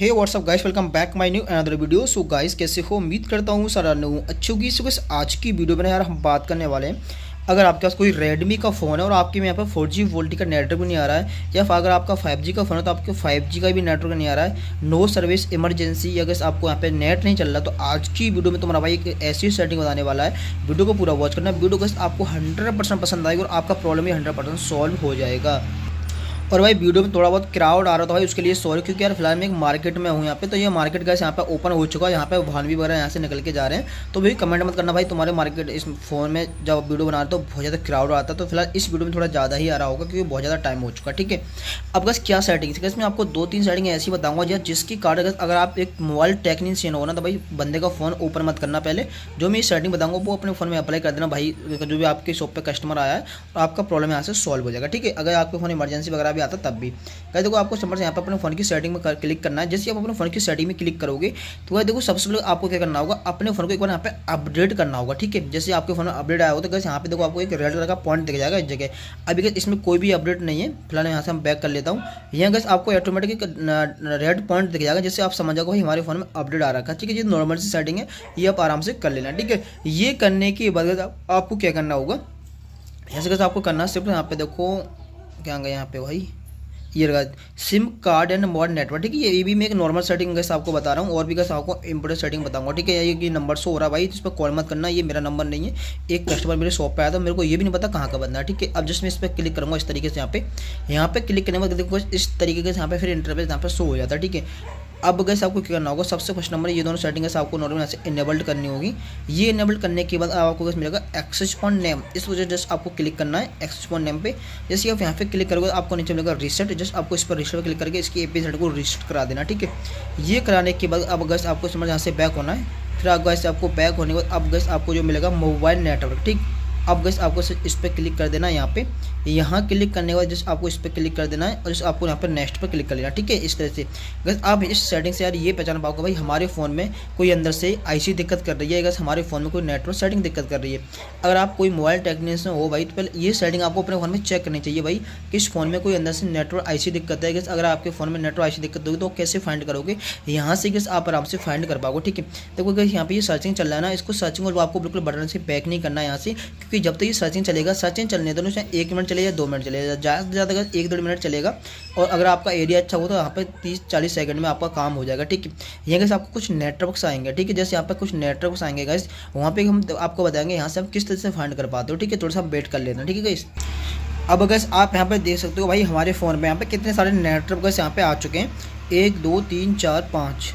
Hey what's up guys, welcome back my new another video. So guys, कैसे हो? उम्मीद करता हूँ सारा लोग अच्छी होगी। सो गाइस, आज की वीडियो में यार हम बात करने वाले हैं, अगर आपके पास कोई रेडमी का फ़ोन है और आपके में यहाँ पर 4G वोल्टी का नेटवर्क नहीं आ रहा है, या अगर आपका 5G का फ़ोन है तो आपको 5G का भी नेटवर्क नहीं आ रहा है, नो सर्विस इमरजेंसी, या अगर आपको यहाँ पे नेट नहीं चल रहा, तो आज की वीडियो में तुम्हारा भाई एक ऐसी सेटिंग बताने वाला है। वीडियो को पूरा वॉच करना, वीडियो को आपको 100% पसंद आएगी और आपका प्रॉब्लम भी 100% सॉल्व हो जाएगा। और भाई वीडियो में थोड़ा बहुत क्राउड आ रहा था भाई, उसके लिए सॉरी, क्योंकि यार फिलहाल मैं एक मार्केट में हूँ यहाँ पे, तो ये मार्केट गाइस यहाँ पे ओपन हो चुका है, यहाँ पे वाहन भी वगैरह यहाँ से निकल के जा रहे हैं। तो भाई कमेंट मत करना भाई, तुम्हारे मार्केट इस फोन में जब वीडियो बना रहे तो बहुत ज़्यादा क्राउड आता है, तो फिलहाल इस वीडियो में थोड़ा ज़्यादा ही आ रहा होगा क्योंकि बहुत ज़्यादा टाइम हो चुका है। ठीक है, अब गाइस क्या सेटिंग्स, गाइस मैं आपको 2-3 सेटिंग ऐसी बताऊँगा यार जिसकी कारण अगर आप एक मोबाइल टेक्नीशियन हो ना, तो भाई बंदे का फ़ोन ओपन मत करना, पहले जो मैं सेटिंग बताऊँगा वो अपने फ़ोन में अप्लाई कर देना भाई, जो भी आपके शॉप पर कस्टमर आया है और आपका प्रॉब्लम यहाँ से सॉल्व हो जाएगा। ठीक है, अगर आपके फोन इमरजेंसी वगैरह आता तब भी गाइस देखो, आपको सबसे यहाँ पर अपने फोन की सेटिंग में क्लिक करना है। जैसे आप अपने फोन की सेटिंग में क्लिक करोगे तो गाइस देखो, सबसे पहले आपको क्या करना होगा, अपने फोन को एक बार यहाँ पे अपडेट करना होगा। ठीक है, जैसे आपके फोन में अपडेट आया हो तो गाइस यहाँ पे देखो आपको एक रेड कलर का पॉइंट दिख जाएगा इस जगह। अभी गाइस इसमें कोई भी अपडेट नहीं है, फिलहाल यहाँ से हम बैक कर लेता हूँ। यहाँ गाइस आपको ऑटोमेटिक रेड पॉइंट दिख जाएगा, जैसे आप समझ जाओगे हमारे फोन में अपडेट आ रखा है। ठीक है, ये नॉर्मल सी सेटिंग है, ये आप आराम से कर लेना। ठीक है, ये करने के बाद आपको क्या करना होगा, जैसे गाइस आपको करना सिर्फ यहाँ पे देखो क्या गया यहाँ पे भाई, ये रहा SIM card and mobile network. ठीक है, ये भी मैं एक नॉर्मल सेटिंग गाइस आपको बता रहा हूँ, और भी गाइस आपको इंपोर्टेंट सेटिंग बताऊंगा। ठीक है, ये नंबर शो हो रहा है भाई, इस पर कॉल मत करना, ये मेरा नंबर नहीं है। एक कस्टमर मेरे शॉप पे आया था, मेरे को ये भी नहीं पता कहाँ का बंदा है। ठीक है, अब जस्ट मैं इस पर क्लिक करूँगा इस तरीके से, यहाँ पे क्लिक करने के बाद इस तरीके से यहाँ पे फिर इंटरफेस यहाँ पे शो हो जाता है। ठीक है, अब गाइस आपको क्या करना होगा, सबसे फर्स्ट नंबर ये दोनों सेटिंग गाइस आपको नॉर्मल यहाँ से इनेबल्ड करनी होगी। ये इनेबल करने के बाद आपको गाइस मिलेगा एक्सेस पॉइंट नेम, इस वजह जस्ट आपको क्लिक करना है एक्सेस पॉइंट नेम पे। जैसे आप यहाँ पे क्लिक करोगे आपको नीचे मिलेगा रीसेट, जस्ट आपको इस पर रीसेट पर क्लिक करके इसकी एपीसेट को रीसेट करा देना। ठीक है, ये कराने के बाद अब गाइस आपको समझ यहाँ से बैक होना है। फिर आप गाइस आपको बैक होने के बाद अब गाइस आपको जो मिलेगा मोबाइल नेटवर्क। ठीक, अब गाइस आपको इस पर क्लिक कर देना है, यहाँ क्लिक करने के बाद जस्ट आपको इस पर क्लिक कर देना है और जस्ट आपको यहाँ पर नेक्स्ट पर क्लिक कर लेना। ठीक है, इस तरह से गाइस आप इस सेटिंग से यार ये पहचान पाओगे भाई हमारे फ़ोन में कोई अंदर से आईसी दिक्कत कर रही है, गाइस हमारे फ़ोन में कोई नेटवर्क सेटिंग दिक्कत कर रही है। अगर आप कोई मोबाइल टेक्नीशियन हो भाई, तो पहले ये सेटिंग आपको अपने फ़ोन में चेक करनी चाहिए भाई, किस फ़ोन में कोई अंदर से नेटवर्क आईसी दिक्कत है। गाइस अगर आपके फ़ोन में नेटवर्क आईसी दिक्कत होगी तो कैसे फाइंड करोगे, यहाँ से गाइस आप आराम से फाइंड कर पाओगे। ठीक है, देखो गाइस यहाँ पे ये सर्चिंग चल रहा है ना, इसको सर्चिंग और आपको बिल्कुल बटन से बैक नहीं करना है यहाँ से, क्योंकि जब तक ये सर्चिंग चलेगा, सर्चिंग चलने दोनों से 1 मिनट चलेगा, 2 मिनट चलेगा, ज़्यादा से ज़्यादा 1-2 मिनट चलेगा। और अगर आपका एरिया अच्छा हो तो यहाँ पे 30-40 सेकंड में आपका काम हो जाएगा। ठीक है, यहाँ गाइस आपको कुछ नेटवर्क्स आएंगे। ठीक है, जैसे यहाँ पे कुछ नेटवर्क्स आएंगे गाइस, वहाँ पे हम आपको बताएंगे यहाँ से आप किस तरह से फाइंड कर पाते हो। ठीक है, थोड़ा सा वेट कर लेना। ठीक है गाइस, अब गाइस आप यहाँ पे देख सकते हो भाई हमारे फ़ोन में यहाँ पे कितने सारे नेटवर्क गाइस यहाँ पे आ चुके हैं, 1 2 3 4 5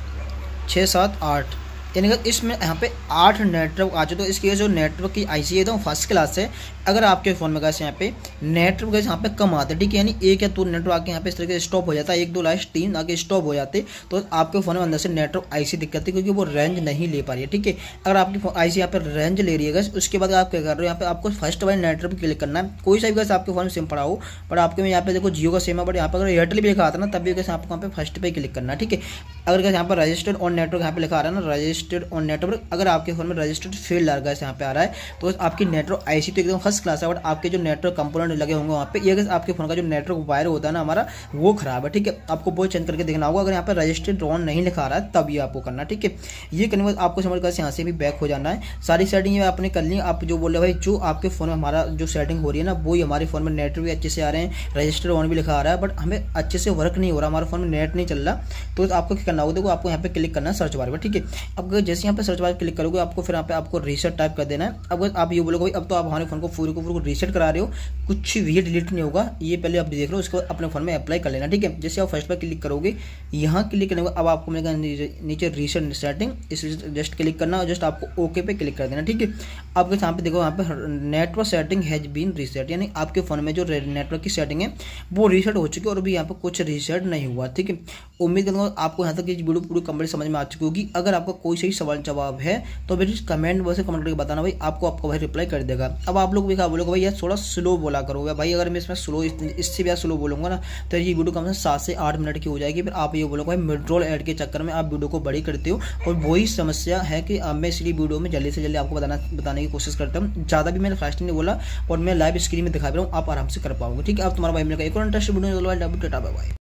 6 7 8, यानी कि इसमें यहाँ पे 8 नेटवर्क आ चुके। तो इसकी जो नेटवर्क की आईसी है तो फर्स्ट क्लास है। अगर आपके फ़ोन में गाइस यहाँ पे नेटवर्क गाइस यहाँ पे कम आते हैं, ठीक है, यानी 1 या 2 नेटवर्क आके यहाँ पे इस तरह के स्टॉप हो जाता है, 1 2 लास्ट 3 आके स्टॉप हो जाते, तो आपके फ़ोन में अंदर से नेटवर्क आईसी दिक्कत है क्योंकि वो रेंज नहीं ले पा रही है। ठीक है, अगर आपकी आईसी यहाँ पर रेंज ले रही है गाइस, उसके बाद आप क्या कर रहे हो, यहाँ पे आपको फर्स्ट वाले नेटवर्क क्लिक करना है। कोई सा भी गाइस आपके फ़ोन में सिम पड़ा हो, बट आपके में यहाँ पे देखो जियो का सिम है, बट यहाँ पर अगर एयरटेल भी लिखा आता है ना, तब भी गाइस आपको यहाँ पे फर्स्ट पे क्लिक करना है। ठीक है, अगर गाइस यहाँ पर रजिस्टर्ड ऑन नेटवर्क यहाँ पे लिखा आ रहा है ना, रजिस्टर्ड ऑन नेटवर्क, अगर आपके फोन में रजिस्टर्ड फेल लगा है यहाँ पे आ रहा है, तो आपकी नेटवर्क आईसी तो एकदम फर्स्ट क्लास है, बट आपके जो नेटवर्क कंपोनेंट लगे होंगे वहाँ पे, ये आपके फोन का जो नेटवर्क वायर होता है ना हमारा, वो खराब है। ठीक है, आपको वो चेंज करके देखना होगा, अगर यहाँ पे रजिस्टर्ड ऑन नहीं लिखा रहा है तब ये आपको करना। ठीक है, ये करने के बाद आपको समझ कर यहाँ से भी बैक हो जाना है। सारी सेटिंग आपने कर ली। आप जो बोले भाई जो आपके फोन में हमारा जो सेटिंग हो रही है ना, वही हमारे फोन में नेटवर्क भी अच्छे से आ रहे हैं, रजिस्टर्ड ऑन भी लिखा आ रहा है, बट हमें अच्छे से वर्क नहीं हो रहा, हमारे फोन में नेट नहीं चल रहा, तो आपको क्या करना होगा, देखो आपको यहाँ पे क्लिक करना सर्च बार पर। ठीक है, अब जैसे यहाँ पे सर्च बार क्लिक करोगे आपको फिर यहाँ पे आपको रीसेट टाइप कर देना है। अब आप ये बोलोगे अब तो आप हमारे फोन को पूरे को पूरे रीसेट करा रहे हो, कुछ भी डिलीट नहीं होगा, ये पहले आप देख लो, उसको अपने फोन में अप्लाई कर लेना। ठीक है, जैसे आप फर्स्ट पर क्लिक करोगे, यहाँ क्लिक करने के अब आपको मिलेगा नीचे रीसेट सेटिंग, इस जस्ट क्लिक करना और जस्ट आपको ओके पे क्लिक कर देना। ठीक है, आपके यहाँ पे देखो यहाँ पे network setting has been reset, यानी आपके फोन में जो नेटवर्क की सेटिंग है वो रीसेट हो चुकी है और अभी यहाँ पर कुछ रीसेट नहीं हुआ। ठीक है, उम्मीद करूँगा आपको यहाँ तक ये वीडियो पूरी कंप्लीट समझ में आ चुकी होगी। अगर आपको कोई सही सवाल जवाब है तो मेरे कमेंट बॉक्स में कमेंट करके बताना भाई, आपको भाई रिप्लाई कर देगा। अब आप लोग भी क्या बोलोगे भाई, यार थोड़ा स्लो बोला करोगे भाई, अगर मैं इसमें स्लो इससे भी यार स्लो बोलूँगा ना तो ये वीडियो कम से कम 7 से 8 मिनट की हो जाएगी। फिर आप ये बोलोगे भाई मिडरोल ऐड के चक्कर में आप वीडियो को बड़ी करते हो, और वही समस्या है कि मैं इसलिए वीडियो में जल्दी से जल्दी आपको बताने की कोशिश करता हूँ। ज़्यादा भी मैंने फास्ट नहीं बोला और मैं लाइव स्क्रीन में दिखा रहा हूँ, आप आराम से कर पाओगे। ठीक है, अब तुम्हारा भाई मेरे का एक और इंटरेस्ट वीडियो।